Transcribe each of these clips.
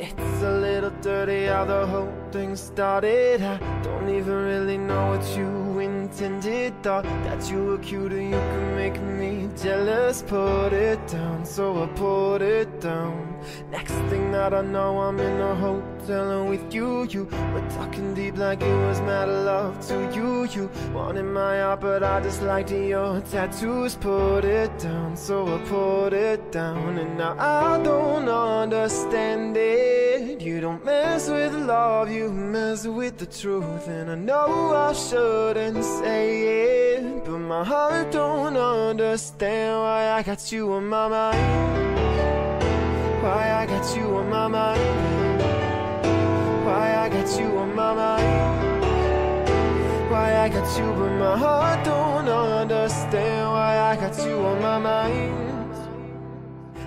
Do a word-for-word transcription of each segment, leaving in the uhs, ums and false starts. It's a little dirty how the whole thing started. I don't even really know what you intended. Thought that you were cute and you could make me jealous. Put it down, so I put it down. Next thing that I know, I'm in a hotel and with you. You were talking deep like it was mad love to you. You wanted my heart, but I disliked your tattoos. Put it down, so I put it down. And now I don't understand it. You don't mess with love, you mess with the truth. And I know I shouldn't say it, but my heart don't understand why I got you on my mind. Why I got you on my mind. Why I got you on my mind. Why I got you, but my heart don't understand why I got you on my mind.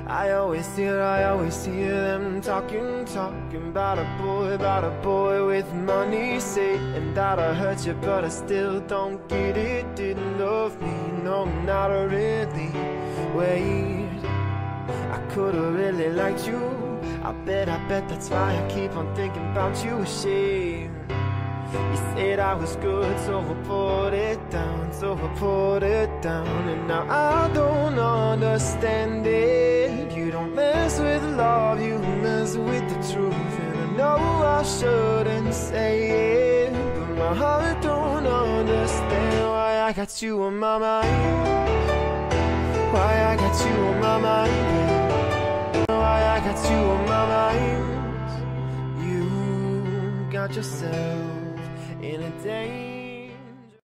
I always hear, I always hear them talking, talking about a boy, about a boy with money. Saying that I hurt you, but I still don't get it. Didn't love me, no, not really. Wait, I could've really liked you. I bet, I bet that's why I keep on thinking about you. Shit. You said I was good, so I put it down, so I put it down. And now I don't understand it. You don't mess with love, you mess with the truth. And I know I shouldn't say it, but my heart don't understand why I got you on my mind. Why I got you on my mind. Why I got you on my mind. You got yourself in a day.